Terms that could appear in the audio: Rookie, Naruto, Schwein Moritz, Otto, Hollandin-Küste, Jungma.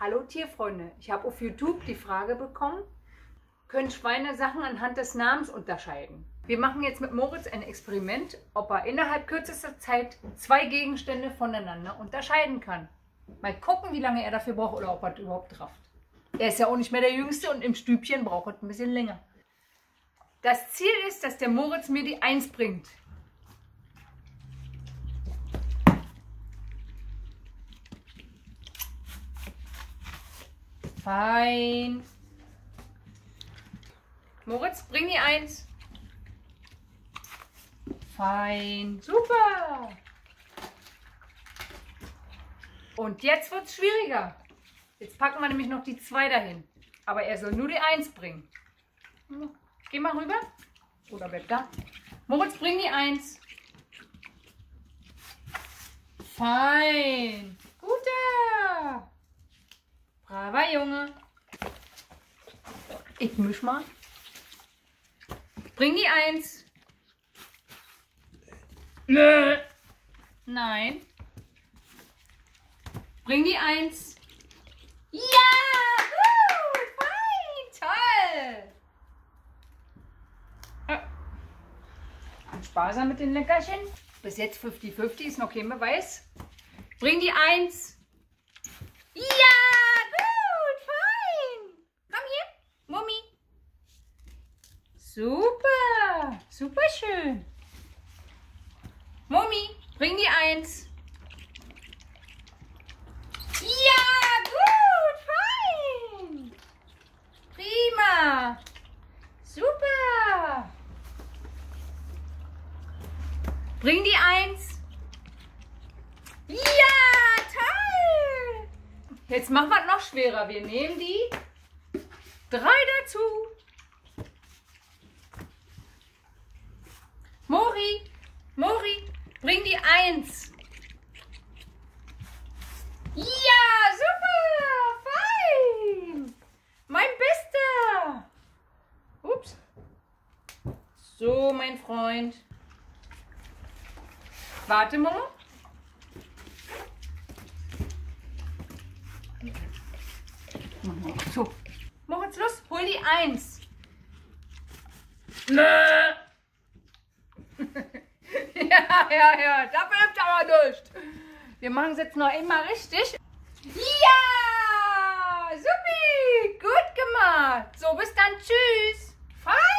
Hallo Tierfreunde, ich habe auf YouTube die Frage bekommen, können Schweine Sachen anhand des Namens unterscheiden? Wir machen jetzt mit Moritz ein Experiment, ob er innerhalb kürzester Zeit zwei Gegenstände voneinander unterscheiden kann. Mal gucken, wie lange er dafür braucht oder ob er es überhaupt rafft. Er ist ja auch nicht mehr der Jüngste und im Stübchen braucht es ein bisschen länger. Das Ziel ist, dass der Moritz mir die 1 bringt. Fein. Moritz, bring die 1. Fein. Super. Und jetzt wird es schwieriger. Jetzt packen wir nämlich noch die 2 dahin. Aber er soll nur die 1 bringen. Ich geh mal rüber. Oder bleib da. Moritz, bring die 1. Fein. Guter. Braver Junge. Ich misch mal. Bring die 1. Nein. Bring die 1. Ja! Fein! Toll! Und sparsam mit den Leckerchen. Bis jetzt 50-50 ist noch kein Beweis. Bring die 1. Ja! Super, super schön. Mummi, bring die 1. Ja, gut, fein. Prima. Super. Bring die 1. Ja, toll. Jetzt machen wir es noch schwerer. Wir nehmen die 3 dazu. Mori, bring die 1. Ja, super, fein. Mein Bester. Ups. So, mein Freund. Warte mal. So. Moritz, los, hol die 1. Nö. Ja, da bleibt aber nicht. Wir machen es jetzt noch einmal richtig. Ja, supi, gut gemacht. So, bis dann, tschüss. Fein.